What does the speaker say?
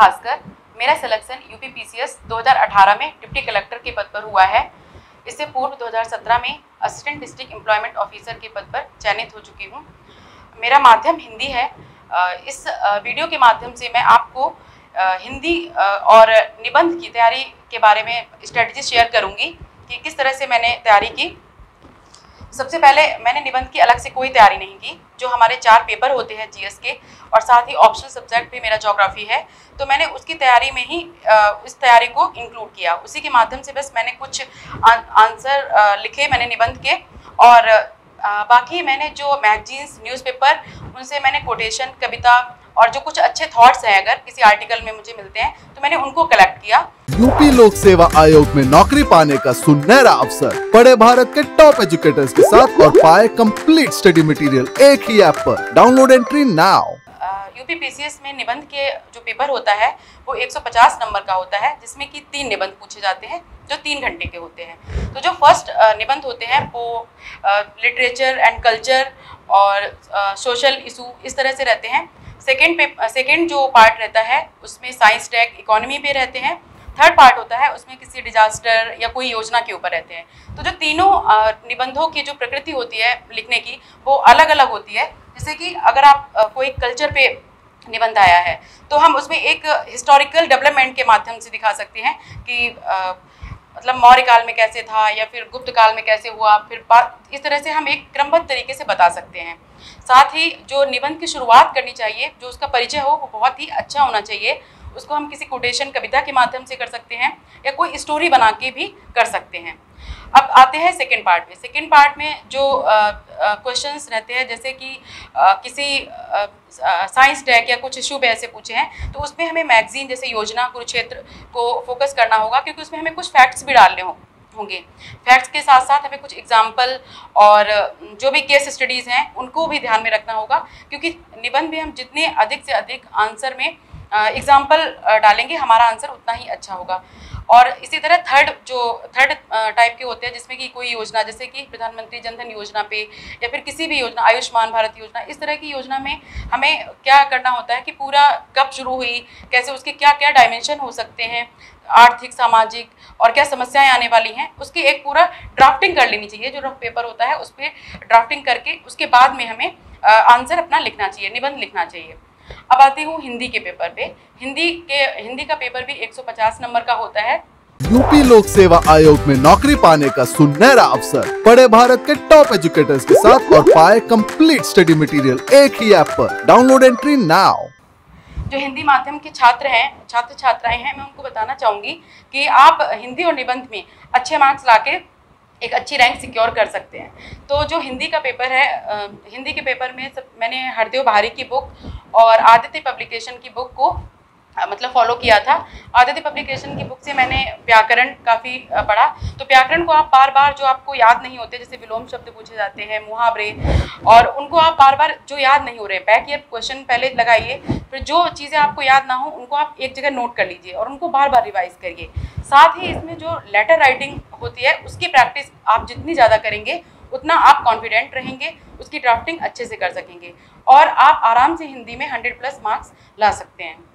भास्कर, मेरा selection UP PCS 2018 में deputy collector के पद पर हुआ है। इससे पूर्व 2017 में असिस्टेंट डिस्ट्रिक्ट एम्प्लॉयमेंट ऑफिसर के पद पर चयनित हो चुकी हूँ। मेरा माध्यम हिंदी है। इस वीडियो के माध्यम से मैं आपको हिंदी और निबंध की तैयारी के बारे में स्ट्रेटजी शेयर करूँगी कि किस तरह से मैंने तैयारी की। सबसे पहले मैंने निबंध की अलग से कोई तैयारी नहीं की। जो हमारे 4 पेपर होते हैं जीएस के और साथ ही ऑप्शनल सब्जेक्ट भी मेरा ज्योग्राफी है, तो मैंने उसकी तैयारी में ही इस तैयारी को इंक्लूड किया। उसी के माध्यम से बस मैंने कुछ आंसर लिखे मैंने निबंध के, और बाकी मैंने जो मैगजीन्स न्यूज़पेपर उनसे मैंने कोटेशन, कविता और जो कुछ अच्छे थॉट्स हैं अगर किसी आर्टिकल में मुझे मिलते हैं तो मैंने उनको कलेक्ट किया। यूपी लोक सेवा आयोग में नौकरी पाने का सुनहरा अवसर, पढ़े भारत के टॉप एजुकेटर्स के साथ और पाए कंप्लीट स्टडी मटेरियल एक ही ऐप पर। Download entry now. UP PCS में निबंध के जो पेपर होता है वो 150 नंबर का होता है, जिसमें की 3 निबंध पूछे जाते हैं जो 3 घंटे के होते हैं। तो जो फर्स्ट निबंध होते हैं वो लिटरेचर एंड कल्चर और सोशल इशू इस तरह से रहते हैं। सेकेंड जो पार्ट रहता है उसमें साइंस टेक इकोनॉमी पे रहते हैं। थर्ड पार्ट होता है उसमें किसी डिजास्टर या कोई योजना के ऊपर रहते हैं। तो जो तीनों निबंधों की जो प्रकृति होती है लिखने की वो अलग अलग होती है। जैसे कि अगर आप कोई कल्चर पे निबंध आया है तो हम उसमें एक हिस्टोरिकल डेवलपमेंट के माध्यम से दिखा सकते हैं कि मतलब मौर्य काल में कैसे था या फिर गुप्त काल में कैसे हुआ, फिर इस तरह से हम एक क्रमबद्ध तरीके से बता सकते हैं। साथ ही जो निबंध की शुरुआत करनी चाहिए, जो उसका परिचय हो वो बहुत ही अच्छा होना चाहिए। उसको हम किसी कोटेशन कविता के माध्यम से कर सकते हैं या कोई स्टोरी बना के भी कर सकते हैं। अब आते हैं सेकेंड पार्ट में। सेकेंड पार्ट में जो क्वेश्चंस रहते हैं जैसे कि किसी साइंस टैग या कुछ इशू पे ऐसे पूछे हैं तो उसमें हमें मैगजीन जैसे योजना, कुरुक्षेत्र को फोकस करना होगा क्योंकि उसमें हमें कुछ फैक्ट्स भी डालने होंगे। फैक्ट्स के साथ साथ हमें कुछ एग्जाम्पल और जो भी केस स्टडीज़ हैं उनको भी ध्यान में रखना होगा क्योंकि निबंध में हम जितने अधिक से अधिक आंसर में एग्जाम्पल डालेंगे हमारा आंसर उतना ही अच्छा होगा। और इसी तरह थर्ड टाइप के होते हैं जिसमें कि कोई योजना जैसे कि प्रधानमंत्री जन धन योजना पे या फिर किसी भी योजना, आयुष्मान भारत योजना, इस तरह की योजना में हमें क्या करना होता है कि पूरा कब शुरू हुई, कैसे उसके क्या क्या डायमेंशन हो सकते हैं, आर्थिक, सामाजिक और क्या समस्याएं आने वाली हैं, उसकी एक पूरा ड्राफ्टिंग कर लेनी चाहिए। जो रफ पेपर होता है उस पर ड्राफ्टिंग करके उसके बाद में हमें आंसर अपना लिखना चाहिए, निबंध लिखना चाहिए। अब आती हूँ हिंदी के पेपर पे। हिंदी का पेपर भी 150 नंबर का होता है। यूपी लोक सेवा आयोग में नौकरी पाने का सुनहरा अवसर, पढ़े भारत के टॉप एजुकेटर्स के साथ और पाए कंप्लीट स्टडी मटेरियल एक ही ऐप पर। Download entry now. जो हिंदी माध्यम के छात्र छात्राएं हैं मैं उनको बताना चाहूँगी कि आप हिंदी और निबंध में अच्छे मार्क्स लाके एक अच्छी रैंक सिक्योर कर सकते हैं। तो जो हिंदी का पेपर है, हिंदी के पेपर में मैंने हरदेव भारी की बुक और आदित्य पब्लिकेशन की बुक को मतलब फॉलो किया था। आदित्य पब्लिकेशन की बुक से मैंने व्याकरण काफ़ी पढ़ा। तो व्याकरण को आप बार बार, जो आपको याद नहीं होते जैसे विलोम शब्द पूछे जाते हैं, मुहावरे, और उनको आप बार बार जो याद नहीं हो रहे बैक ईयर क्वेश्चन पहले लगाइए, फिर जो चीज़ें आपको याद ना हो उनको आप एक जगह नोट कर लीजिए और उनको बार बार रिवाइज करिए। साथ ही इसमें जो लेटर राइटिंग होती है उसकी प्रैक्टिस आप जितनी ज़्यादा करेंगे उतना आप कॉन्फिडेंट रहेंगे, उसकी ड्राफ्टिंग अच्छे से कर सकेंगे और आप आराम से हिंदी में 100+ मार्क्स ला सकते हैं।